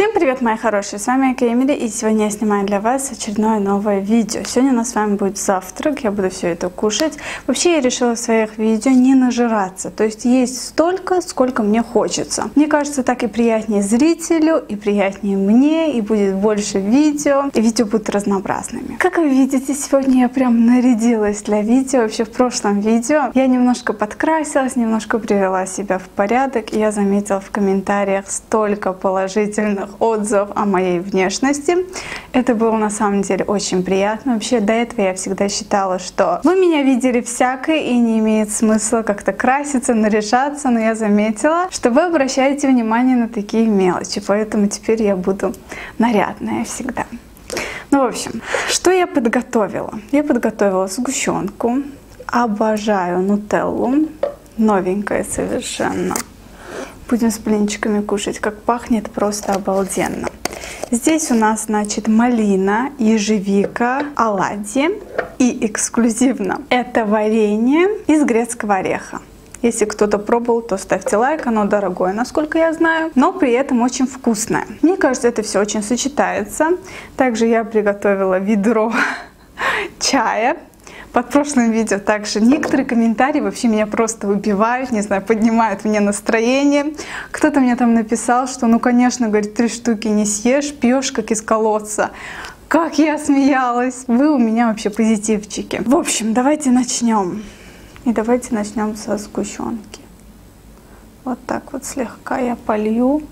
Всем привет, мои хорошие! С вами Айка Эмили, и сегодня я снимаю для вас очередное новое видео. Сегодня у нас с вами будет завтрак, я буду все это кушать. Вообще, я решила в своих видео не нажираться, то есть есть столько, сколько мне хочется. Мне кажется, так и приятнее зрителю, и приятнее мне, и будет больше видео, и видео будут разнообразными. Как вы видите, сегодня я прям нарядилась для видео. Вообще, в прошлом видео я немножко подкрасилась, немножко привела себя в порядок, и я заметила в комментариях столько положительных отзыв о моей внешности. Это было на самом деле очень приятно. Вообще, до этого я всегда считала, что вы меня видели всякое и не имеет смысла как-то краситься, наряжаться, но я заметила, что вы обращаете внимание на такие мелочи, поэтому теперь я буду нарядная всегда. Ну, в общем, что я подготовила? Я подготовила сгущенку, обожаю нутеллу, новенькая совершенно. Будем с блинчиками кушать, как пахнет, просто обалденно. Здесь у нас, значит, малина, ежевика, оладьи и эксклюзивно это варенье из грецкого ореха. Если кто-то пробовал, то ставьте лайк, оно дорогое, насколько я знаю, но при этом очень вкусное. Мне кажется, это все очень сочетается. Также я приготовила ведро чая. Под прошлым видео также некоторые комментарии вообще меня просто выбивают, не знаю, поднимают мне настроение. Кто-то мне там написал, что ну конечно, говорит, 3 штуки не съешь, пьешь как из колодца. Как я смеялась! Вы у меня вообще позитивчики. В общем, давайте начнем. И давайте начнем со сгущенки. Вот так вот слегка я полью.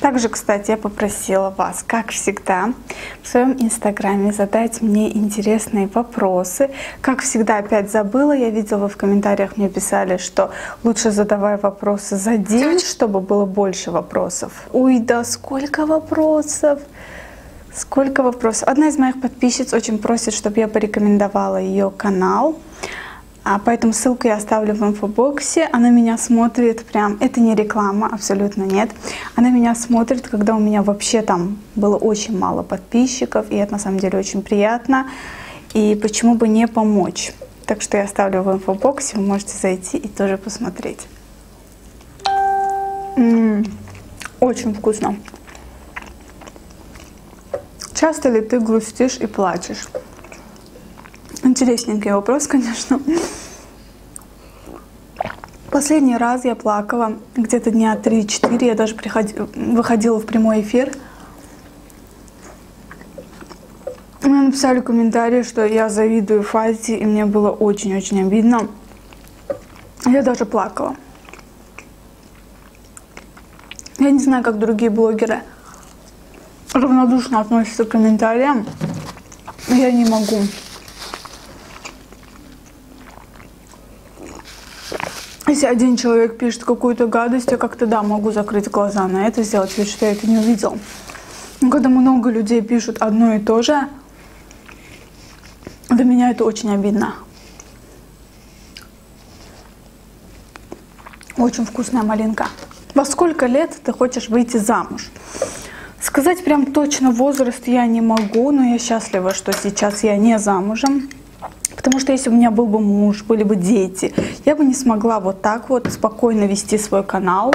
Также, кстати, я попросила вас, как всегда, в своем инстаграме задать мне интересные вопросы. Как всегда, опять забыла, я видела в комментариях, мне писали, что лучше задавай вопросы за день, чтобы было больше вопросов. Ой, да сколько вопросов! Сколько вопросов! Одна из моих подписчиц очень просит, чтобы я порекомендовала ее канал. Поэтому ссылку я оставлю в инфобоксе. Она меня смотрит прям, это не реклама, абсолютно нет. Она меня смотрит, когда у меня вообще там было очень мало подписчиков. И это на самом деле очень приятно. И почему бы не помочь? Так что я оставлю в инфобоксе, вы можете зайти и тоже посмотреть. Очень вкусно. Часто ли ты грустишь и плачешь? Интересненький вопрос, конечно. Последний раз я плакала где-то дня 3-4. Я даже выходила в прямой эфир. Мне написали комментарии, что я завидую Фальти, и мне было очень-очень обидно. Я даже плакала. Я не знаю, как другие блогеры равнодушно относятся к комментариям. Я не могу. Если один человек пишет какую-то гадость, я как-то, да, могу закрыть глаза на это, сделать вид, что я это не увидел. Но когда много людей пишут одно и то же, для меня это очень обидно. Очень вкусная малинка. Во сколько лет ты хочешь выйти замуж? Сказать прям точно возраст я не могу, но я счастлива, что сейчас я не замужем. Потому что если у меня был бы муж, были бы дети, я бы не смогла вот так вот спокойно вести свой канал.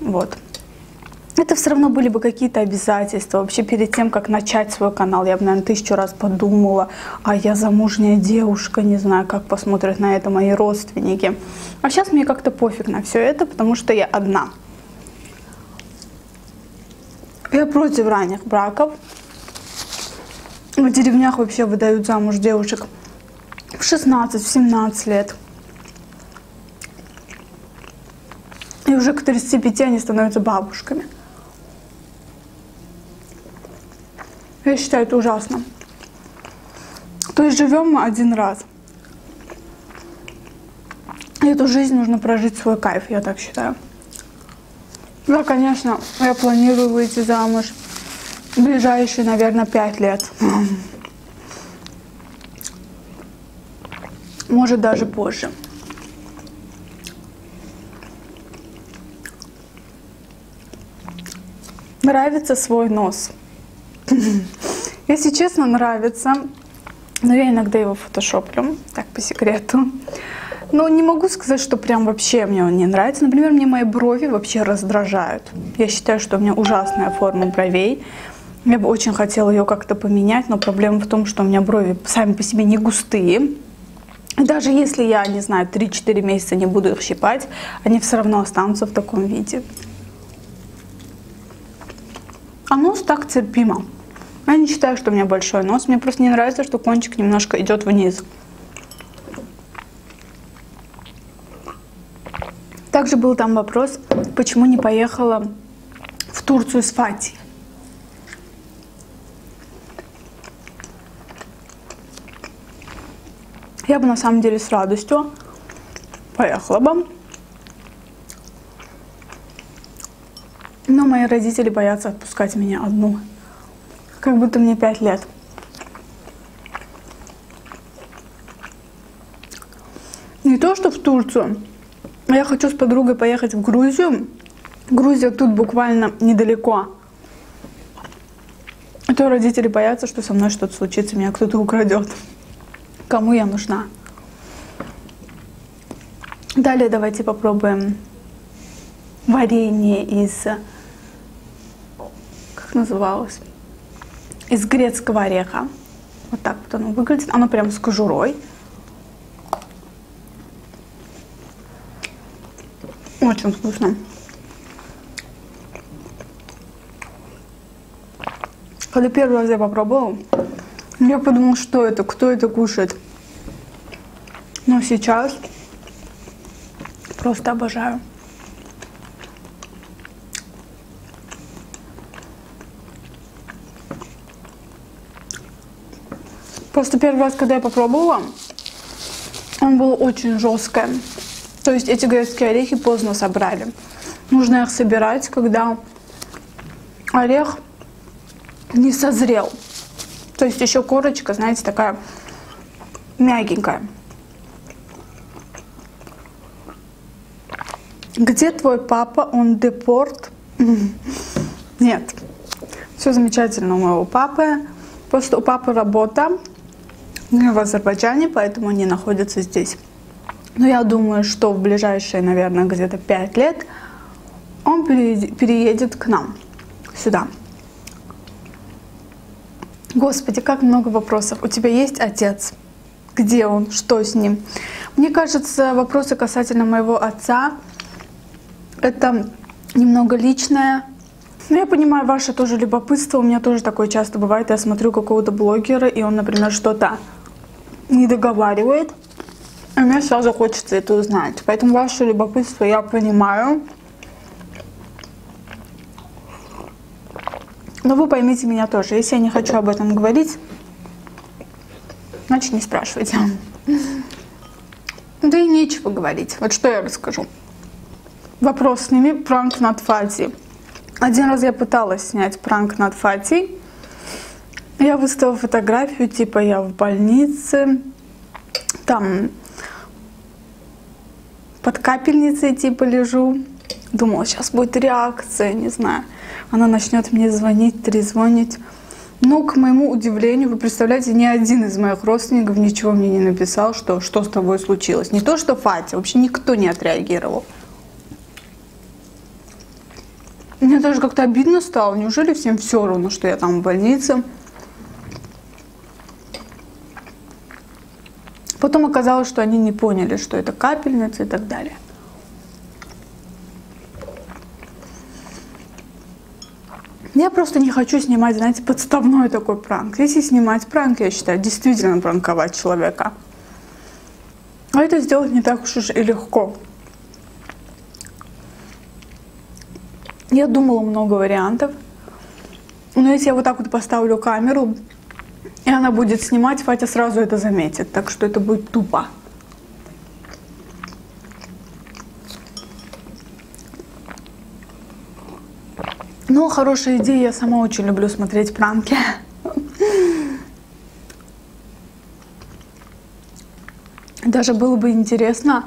Вот. Это все равно были бы какие-то обязательства. Вообще перед тем, как начать свой канал, я бы, наверное, 1000 раз подумала, а я замужняя девушка, не знаю, как посмотрят на это мои родственники. А сейчас мне как-то пофиг на все это, потому что я одна. Я против ранних браков. В деревнях вообще выдают замуж девушек в 16-17 лет. И уже к 35 они становятся бабушками. Я считаю, это ужасно. То есть живем мы один раз. И эту жизнь нужно прожить в свой кайф, я так считаю. Да, конечно, я планирую выйти замуж. Ближайшие, наверное, 5 лет. Может, даже позже. Нравится свой нос. Если честно, нравится. Но я иногда его фотошоплю. Так, по секрету. Но не могу сказать, что прям вообще мне он не нравится. Например, мне мои брови вообще раздражают. Я считаю, что у меня ужасная форма бровей. Я бы очень хотела ее как-то поменять, но проблема в том, что у меня брови сами по себе не густые. Даже если я, не знаю, 3-4 месяца не буду их щипать, они все равно останутся в таком виде. А нос так терпимо. Я не считаю, что у меня большой нос. Мне просто не нравится, что кончик немножко идет вниз. Также был там вопрос, почему не поехала в Турцию с Фати. Я бы на самом деле с радостью поехала бы. Но мои родители боятся отпускать меня одну. Как будто мне 5 лет. Не то, что в Турцию. Я хочу с подругой поехать в Грузию. Грузия тут буквально недалеко. А то родители боятся, что со мной что-то случится, меня кто-то украдет. Кому я нужна? Далее давайте попробуем варенье из... Как называлось? Из грецкого ореха. Вот так вот оно выглядит. Оно прям с кожурой. Очень вкусно. Когда первый раз я попробовала, я подумала, что это, кто это кушает. Но сейчас просто обожаю. Просто первый раз, когда я попробовала, он был очень жесткий. То есть эти грецкие орехи поздно собрали. Нужно их собирать, когда орех не созрел. То есть еще корочка, знаете, такая мягенькая. Где твой папа? Он депорт? Нет. Все замечательно у моего папы. Просто у папы работа в Азербайджане, поэтому они находятся здесь. Но я думаю, что в ближайшие, наверное, где-то 5 лет он переедет к нам, сюда. Господи, как много вопросов. У тебя есть отец? Где он? Что с ним? Мне кажется, вопросы касательно моего отца — это немного личное. Но я понимаю ваше тоже любопытство. У меня тоже такое часто бывает. Я смотрю какого-то блогера, и он, например, что-то не договаривает. И мне сразу хочется это узнать. Поэтому ваше любопытство я понимаю. Но вы поймите меня тоже. Если я не хочу об этом говорить, значит, не спрашивайте. Да и нечего говорить. Вот что я расскажу. Вопрос: сними пранк над Фатей. Один раз я пыталась снять пранк над Фатей. Я выставила фотографию, типа я в больнице, там под капельницей типа лежу. Думала, сейчас будет реакция, не знаю. Она начнет мне звонить, трезвонить. Но, к моему удивлению, вы представляете, ни один из моих родственников ничего мне не написал, что с тобой случилось. Не то, что Фатя, вообще никто не отреагировал. Мне даже как-то обидно стало. Неужели всем все равно, что я там в больнице? Потом оказалось, что они не поняли, что это капельница и так далее. Я просто не хочу снимать, знаете, подставной такой пранк. Если снимать пранк, я считаю, действительно пранковать человека. А это сделать не так уж и легко. Я думала много вариантов. Но если я вот так вот поставлю камеру, и она будет снимать, Фатя сразу это заметит. Так что это будет тупо. Но хорошая идея, я сама очень люблю смотреть пранки. Даже было бы интересно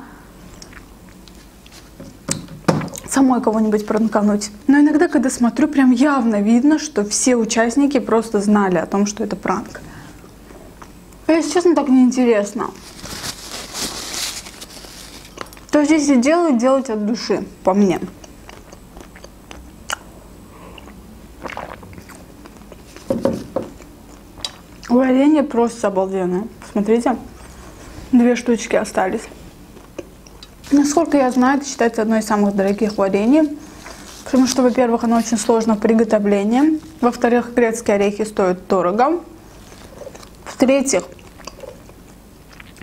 самой кого-нибудь пранкануть. Но иногда, когда смотрю, прям явно видно, что все участники просто знали о том, что это пранк. Если честно, так неинтересно. То есть, если делать, делать от души, по мне. Варенье просто обалденное. Смотрите, две штучки остались. Насколько я знаю, это считается одной из самых дорогих варений. Потому что, во-первых, оно очень сложно в приготовлении. Во-вторых, грецкие орехи стоят дорого. В-третьих,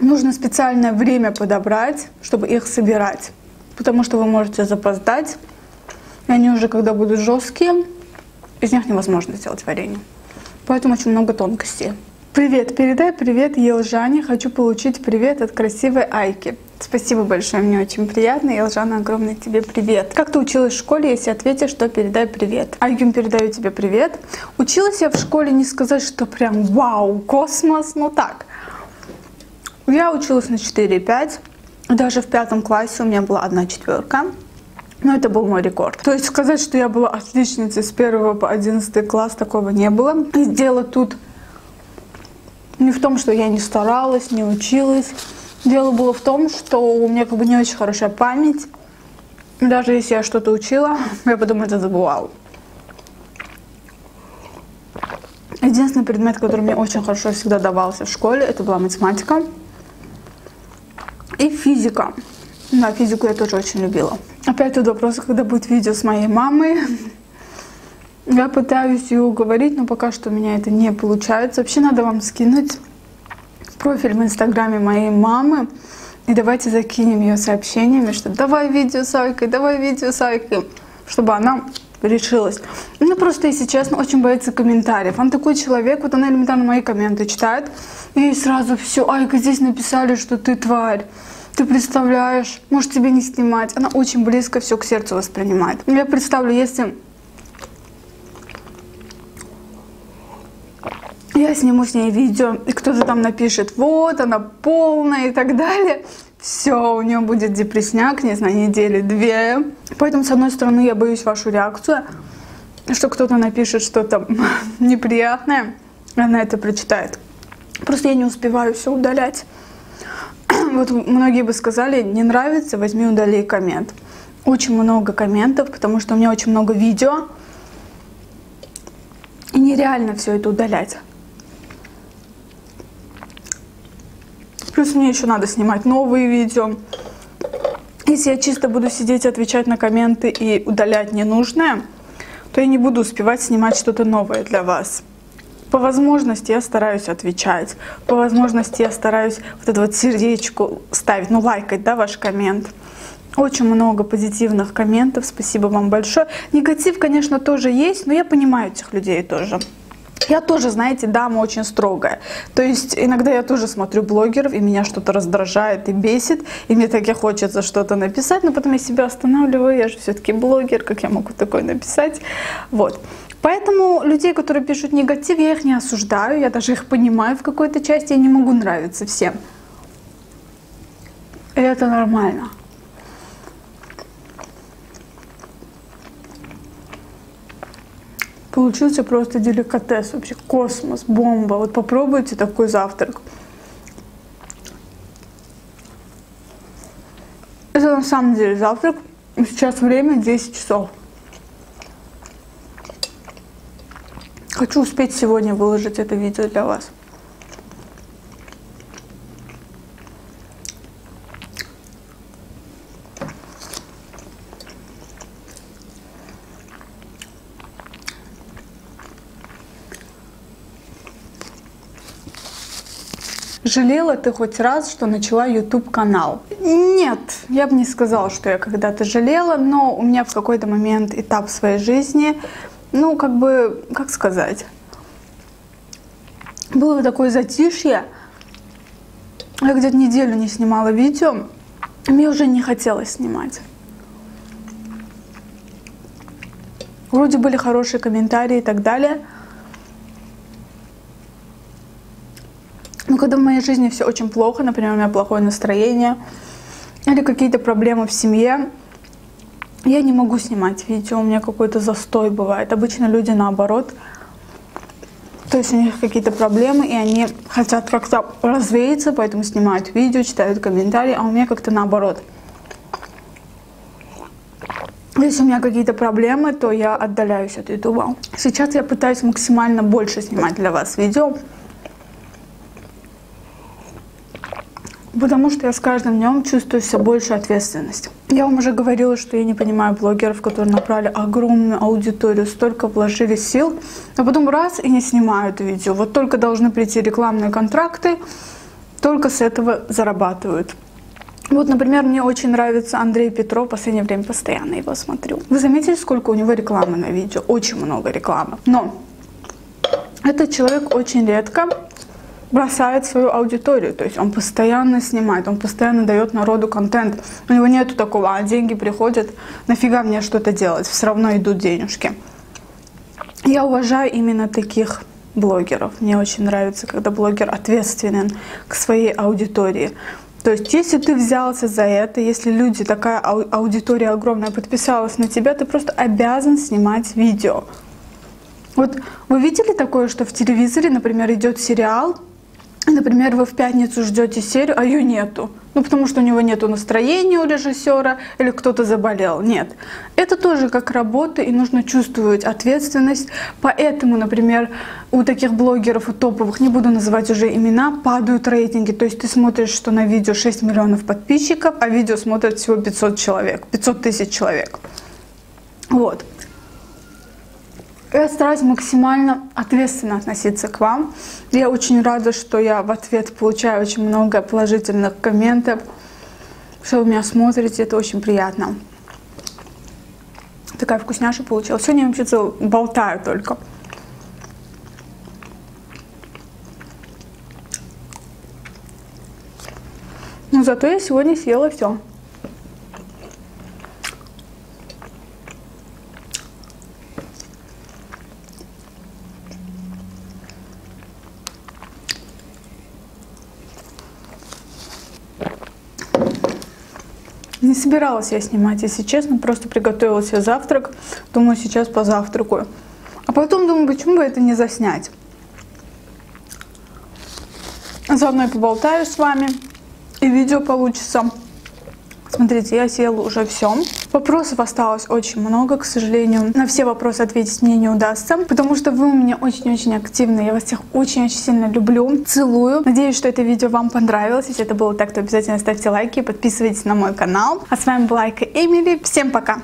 нужно специальное время подобрать, чтобы их собирать. Потому что вы можете запоздать. И они уже, когда будут жесткие, из них невозможно сделать варенье. Поэтому очень много тонкостей. Привет, передай привет Елжане. Хочу получить привет от красивой Айки. Спасибо большое, мне очень приятно. Елжана, огромный тебе привет. Как ты училась в школе, если ответишь, что передай привет? Айкин, передаю тебе привет. Училась я в школе, не сказать, что прям вау, космос, ну так. Я училась на 4,5. Даже в 5 классе у меня была 1 четверка. Но это был мой рекорд. То есть сказать, что я была отличницей с 1 по 11 класс, такого не было. И дело тут не в том, что я не старалась, не училась. Дело было в том, что у меня как бы не очень хорошая память. Даже если я что-то учила, я потом это забывала. Единственный предмет, который мне очень хорошо всегда давался в школе, это была математика и физика. Да, физику я тоже очень любила. Опять тут вопрос, когда будет видео с моей мамой. Я пытаюсь ее уговорить, но пока что у меня это не получается. Вообще надо вам скинуть профиль в инстаграме моей мамы. И давайте закинем ее сообщениями, что давай видео с Айкой, давай видео с Айкой. Чтобы она решилась. Она просто, если честно, очень боится комментариев. Она такой человек, вот она элементарно мои комменты читает. И сразу все, Айка, здесь написали, что ты тварь. Ты представляешь, может тебе не снимать. Она очень близко все к сердцу воспринимает. Я представлю, если я сниму с ней видео, и кто-то там напишет, вот она полная и так далее. Все, у нее будет депресняк, не знаю, недели-две. Поэтому, с одной стороны, я боюсь вашу реакцию, что кто-то напишет что-то неприятное, она это прочитает. Просто я не успеваю все удалять. Вот многие бы сказали, не нравится, возьми, удали коммент. Очень много комментов, потому что у меня очень много видео. И нереально все это удалять. Плюс мне еще надо снимать новые видео. Если я чисто буду сидеть, отвечать на комменты и удалять ненужное, то я не буду успевать снимать что-то новое для вас. По возможности я стараюсь отвечать. По возможности я стараюсь вот эту вот сердечку ставить, ну лайкать, да, ваш коммент. Очень много позитивных комментов, спасибо вам большое. Негатив, конечно, тоже есть, но я понимаю этих людей тоже. Я тоже, знаете, дама очень строгая. То есть иногда я тоже смотрю блогеров, и меня что-то раздражает и бесит, и мне так и хочется что-то написать, но потом я себя останавливаю, я же все-таки блогер, как я могу такое написать? Вот. Поэтому людей, которые пишут негатив, я их не осуждаю, я даже их понимаю в какой-то части, я не могу нравиться всем. И это нормально. Получился просто деликатес, вообще космос, бомба. Вот попробуйте такой завтрак. Это на самом деле завтрак. Сейчас время 10 часов. Хочу успеть сегодня выложить это видео для вас. Жалела ты хоть раз, что начала YouTube-канал? Нет, я бы не сказала, что я когда-то жалела, но у меня в какой-то момент этап своей жизни, ну, как бы, как сказать, было такое затишье, я где-то неделю не снимала видео, мне уже не хотелось снимать. Вроде были хорошие комментарии и так далее. Но когда в моей жизни все очень плохо, например, у меня плохое настроение или какие-то проблемы в семье, я не могу снимать видео, у меня какой-то застой бывает. Обычно люди наоборот, то есть у них какие-то проблемы, и они хотят как-то развеяться, поэтому снимают видео, читают комментарии, а у меня как-то наоборот. Если у меня какие-то проблемы, то я отдаляюсь от YouTube. Сейчас я пытаюсь максимально больше снимать для вас видео, потому что я с каждым днем чувствую все больше ответственность. Я вам уже говорила, что я не понимаю блогеров, которые набрали огромную аудиторию, столько вложили сил, а потом раз и не снимают видео. Вот только должны прийти рекламные контракты, только с этого зарабатывают. Вот, например, мне очень нравится Андрей Петров, в последнее время постоянно его смотрю. Вы заметили, сколько у него рекламы на видео? Очень много рекламы. Но этот человек очень редко бросает свою аудиторию, то есть он постоянно снимает, он постоянно дает народу контент. У него нету такого, а деньги приходят, нафига мне что-то делать, все равно идут денежки. Я уважаю именно таких блогеров. Мне очень нравится, когда блогер ответственен к своей аудитории. То есть, если ты взялся за это, если люди, такая аудитория огромная подписалась на тебя, ты просто обязан снимать видео. Вот вы видели такое, что в телевизоре, например, идет сериал, например, вы в пятницу ждете серию, а ее нету. Ну, потому что у него нету настроения у режиссера или кто-то заболел. Нет. Это тоже как работа, и нужно чувствовать ответственность. Поэтому, например, у таких блогеров, у топовых, не буду называть уже имена, падают рейтинги. То есть ты смотришь, что на видео 6 миллионов подписчиков, а видео смотрят всего 500 человек, 500 тысяч человек. Вот. Я стараюсь максимально ответственно относиться к вам. Я очень рада, что я в ответ получаю очень много положительных комментов, что вы меня смотрите, это очень приятно. Такая вкусняшка получилась. Сегодня я вообще-то болтаю только. Но зато я сегодня съела все. Не собиралась я снимать, если честно, просто приготовила себе завтрак, думаю, сейчас позавтракаю. А потом думаю, почему бы это не заснять. Заодно я поболтаю с вами, и видео получится. Смотрите, я съела уже все. Вопросов осталось очень много, к сожалению. На все вопросы ответить мне не удастся, потому что вы у меня очень-очень активны. Я вас всех очень-очень сильно люблю, целую. Надеюсь, что это видео вам понравилось. Если это было так, то обязательно ставьте лайки и подписывайтесь на мой канал. А с вами была Айка Эмили. Всем пока!